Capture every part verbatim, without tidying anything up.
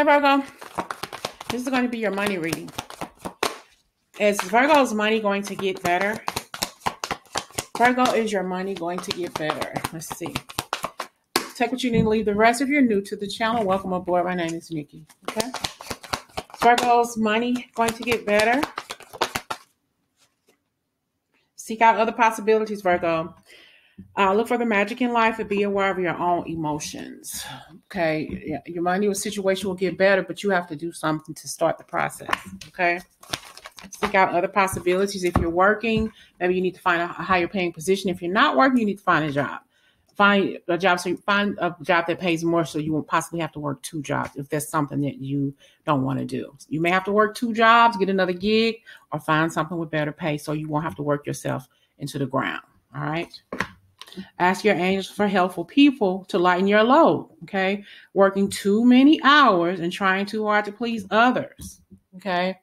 Hey Virgo, this is going to be your money reading. Is Virgo's money going to get better? Virgo, is your money going to get better? Let's see. Take what you need and leave the rest. If you're new to the channel, welcome aboard. My name is Nikki. Okay. Virgo's money going to get better. Seek out other possibilities, Virgo. Uh, look for the magic in life and be aware of your own emotions. Okay. Your money situation will get better, but you have to do something to start the process. Okay. Seek out other possibilities. If you're working, maybe you need to find a higher paying position. If you're not working, you need to find a job. Find a job. So you find a job that pays more so you won't possibly have to work two jobs if that's something that you don't want to do. You may have to work two jobs, get another gig, or find something with better pay so you won't have to work yourself into the ground. All right. Ask your angels for helpful people to lighten your load. Okay. Working too many hours and trying too hard to please others. Okay.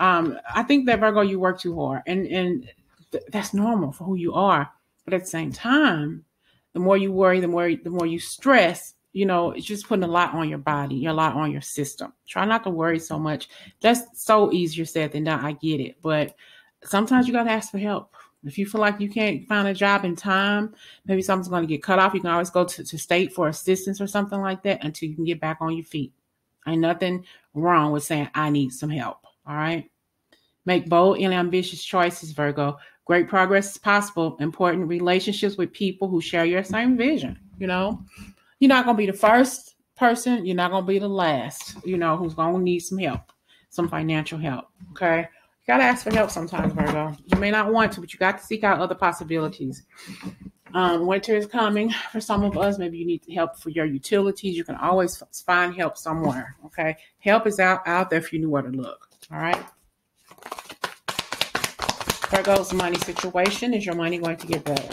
Um, I think that Virgo, you work too hard and, and th that's normal for who you are. But at the same time, the more you worry, the more, the more you stress, you know, it's just putting a lot on your body, a lot on your system. Try not to worry so much. That's so easier said than done. I get it. But sometimes you got to ask for help. If you feel like you can't find a job in time, maybe something's going to get cut off. You can always go to, to state for assistance or something like that until you can get back on your feet. Ain't nothing wrong with saying, I need some help. All right. Make bold and ambitious choices, Virgo. Great progress is possible. Important relationships with people who share your same vision. You know, you're not going to be the first person. You're not going to be the last, you know, who's going to need some help, some financial help. Okay. You got to ask for help sometimes, Virgo. You may not want to, but you got to seek out other possibilities. Um, winter is coming for some of us. Maybe you need help for your utilities. You can always find help somewhere. Okay. Help is out, out there if you knew where to look. All right. Virgo's money situation. Is your money going to get better?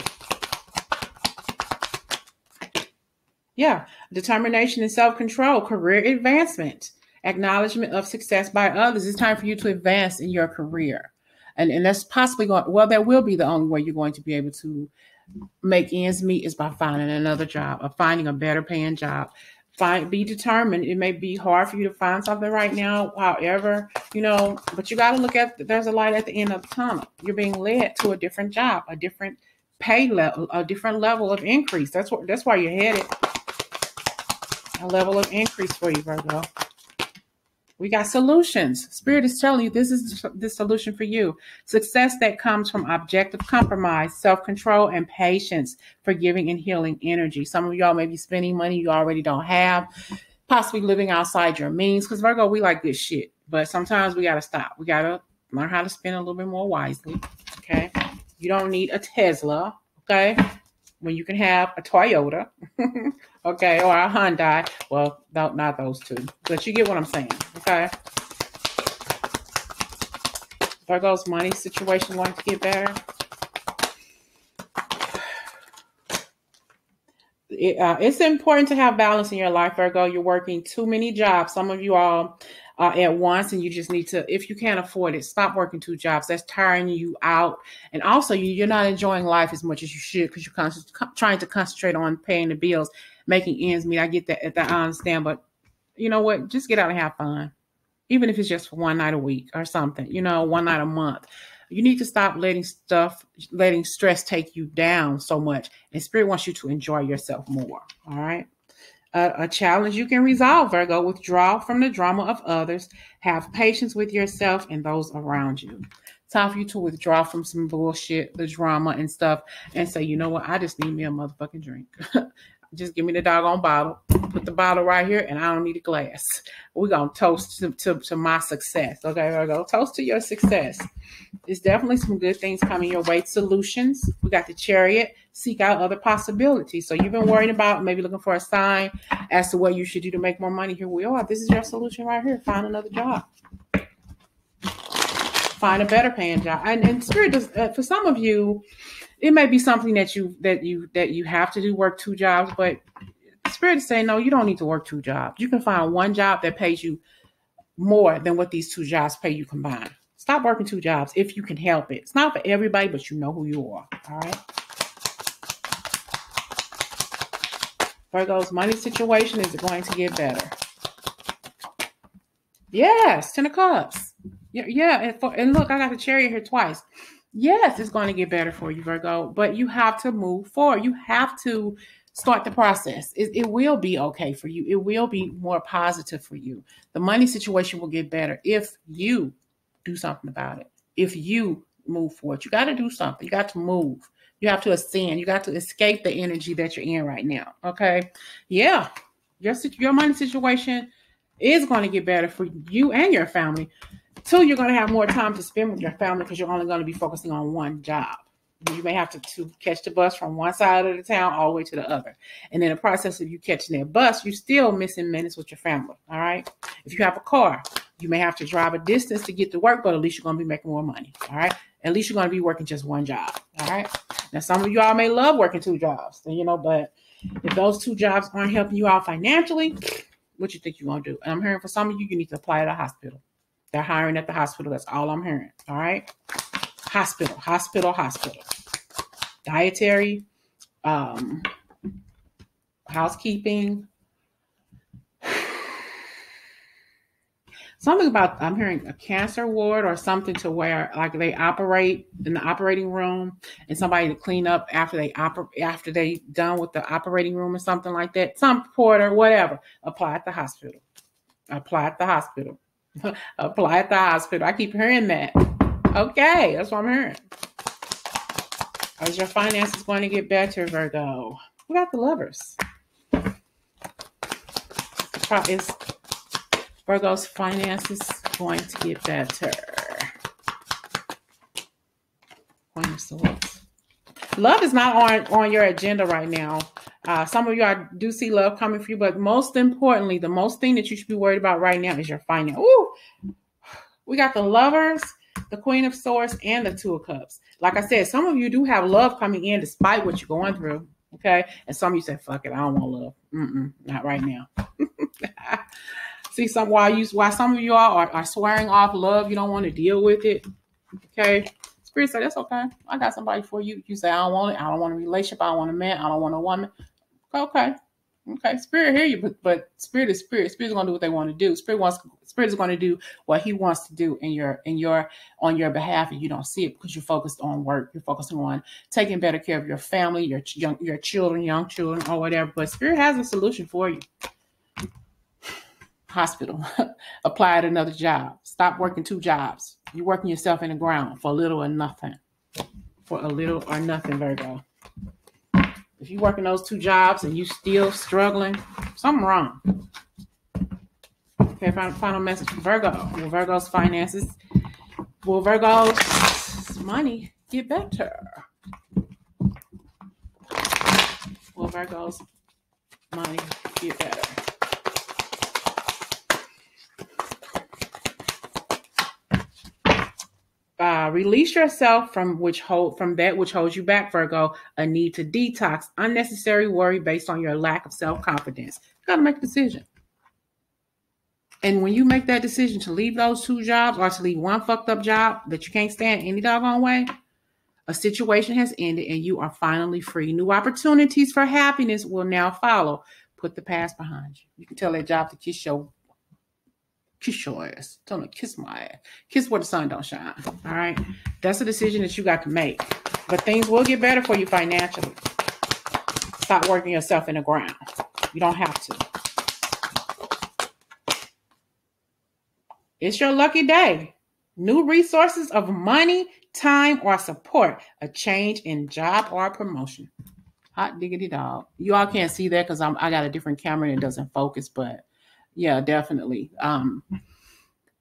Yeah. Determination and self-control, career advancement, acknowledgement of success by others. It's time for you to advance in your career. And, and that's possibly going, well, that will be the only way you're going to be able to make ends meet is by finding another job or finding a better paying job. Find, be determined. It may be hard for you to find something right now, however, you know, but you got to look at, there's a light at the end of the tunnel. You're being led to a different job, a different pay level, a different level of increase. That's what, that's where you're headed. A level of increase for you, Virgo. We got solutions. Spirit is telling you this is the solution for you. Success that comes from objective compromise, self-control, and patience, forgiving and healing energy. Some of y'all may be spending money you already don't have, possibly living outside your means. Because Virgo, we like this shit. But sometimes we got to stop. We got to learn how to spend a little bit more wisely. Okay. You don't need a Tesla. Okay. When you can have a Toyota. Okay. Or a Hyundai. Well, not those two. But you get what I'm saying. Okay. Virgo's money situation going to get better. It, uh, it's important to have balance in your life, Virgo. You're working too many jobs. Some of you all uh, at once, and you just need to, if you can't afford it, stop working two jobs. That's tiring you out. And also, you, you're not enjoying life as much as you should because you're trying to concentrate on paying the bills, making ends meet. I get that. I understand, but you know what? Just get out and have fun. Even if it's just for one night a week or something, you know, one night a month. You need to stop letting stuff, letting stress take you down so much. And Spirit wants you to enjoy yourself more. All right. Uh, a challenge you can resolve, Virgo. Withdraw from the drama of others. Have patience with yourself and those around you. It's time for you to withdraw from some bullshit, the drama and stuff, and say, you know what? I just need me a motherfucking drink. Just give me the doggone bottle. Put the bottle right here, and I don't need a glass. We're going to toast to, to, to my success. Okay, Virgo, toast to your success. There's definitely some good things coming your way. Solutions. We got the Chariot. Seek out other possibilities. So you've been worried about maybe looking for a sign as to what you should do to make more money. Here we are. This is your solution right here. Find another job. Find a better paying job. And, and Spirit, does, uh, for some of you, it may be something that you that you that you have to do, work two jobs, but Spirit is saying, no, you don't need to work two jobs. You can find one job that pays you more than what these two jobs pay you combined. Stop working two jobs if you can help it. It's not for everybody, but you know who you are. All right. Virgo's money situation, is it going to get better? Yes, ten of Cups. Yeah, yeah. And, for, and look, I got the Chariot here twice. Yes, it's going to get better for you, Virgo, but you have to move forward. You have to start the process. It, it will be okay for you. It will be more positive for you. The money situation will get better if you do something about it. If you move forward, you got to do something. You got to move. You have to ascend. You got to escape the energy that you're in right now. Okay. Yeah. Your, your money situation is going to get better for you and your family. Two, you're going to have more time to spend with your family because you're only going to be focusing on one job. You may have to, to catch the bus from one side of the town all the way to the other. And in the process of you catching that bus, you're still missing minutes with your family. All right. If you have a car, you may have to drive a distance to get to work, but at least you're going to be making more money. All right. At least you're going to be working just one job. All right. Now, some of you all may love working two jobs, you know, but if those two jobs aren't helping you out financially, what you think you're going to do? And I'm hearing for some of you, you need to apply to the hospital. They're hiring at the hospital. That's all I'm hearing. All right. Hospital, hospital, hospital. Dietary, um, housekeeping. Something about, I'm hearing a cancer ward or something to where like they operate in the operating room and somebody to clean up after they oper after they done with the operating room or something like that. Some porter, whatever. Apply at the hospital. Apply at the hospital. Apply at the hospital. I keep hearing that. Okay, that's what I'm hearing. As your finances going to get better, Virgo? What about the Lovers? It's Virgo's finances going to get better. Point of Swords. Love is not on, on your agenda right now. Uh, some of you I do see love coming for you, but most importantly, the most thing that you should be worried about right now is your finance. Ooh, we got the Lovers, the Queen of Swords, and the Two of Cups. Like I said, some of you do have love coming in despite what you're going through. Okay. And some of you said, fuck it, I don't want love. Mm-mm, not right now. See, some why you why some of you all are, are swearing off love. You don't want to deal with it. Okay. Spirit said, that's okay. I got somebody for you. You say, I don't want it. I don't want a relationship. I don't want a man. I don't want a woman. Okay. Okay. Spirit hear you, but but spirit is spirit. Spirit's gonna do what they want to do. Spirit wants spirit is gonna do what he wants to do in your in your on your behalf, and you don't see it because you're focused on work. You're focusing on taking better care of your family, your young your children, young children, or whatever. But spirit has a solution for you. Hospital, apply at another job. Stop working two jobs. You're working yourself in the ground for a little or nothing. For a little or nothing, Virgo. If you're working those two jobs and you still struggling, something wrong. Okay, final, final message from Virgo. Will Virgo's finances, will Virgo's money get better? Will Virgo's money get better? Uh, release yourself from which hold from that which holds you back, Virgo. A need to detox unnecessary worry based on your lack of self-confidence. You got to make a decision. And when you make that decision to leave those two jobs or to leave one fucked up job that you can't stand any doggone way, a situation has ended and you are finally free. New opportunities for happiness will now follow. Put the past behind you. You can tell that job to kiss your kiss your ass. Tell me, kiss my ass. Kiss where the sun don't shine. All right. That's a decision that you got to make. But things will get better for you financially. Stop working yourself in the ground. You don't have to. It's your lucky day. New resources of money, time, or support. A change in job or promotion. Hot diggity dog. You all can't see that because I'm I got a different camera and it doesn't focus, but yeah, definitely. Um,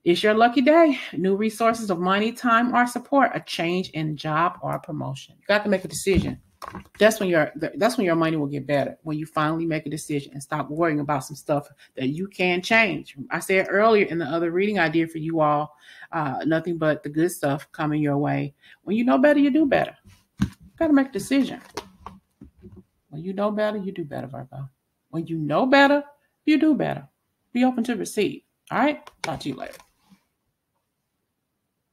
it's your lucky day. New resources of money, time, or support. A change in job or promotion. You got to make a decision. That's when your that's when your money will get better. When you finally make a decision and stop worrying about some stuff that you can change. I said earlier in the other reading I did for you all, uh, nothing but the good stuff coming your way. When you know better, you do better. You got to make a decision. When you know better, you do better, Virgo. When you know better, you do better. Be open to receive. All right. Talk to you later.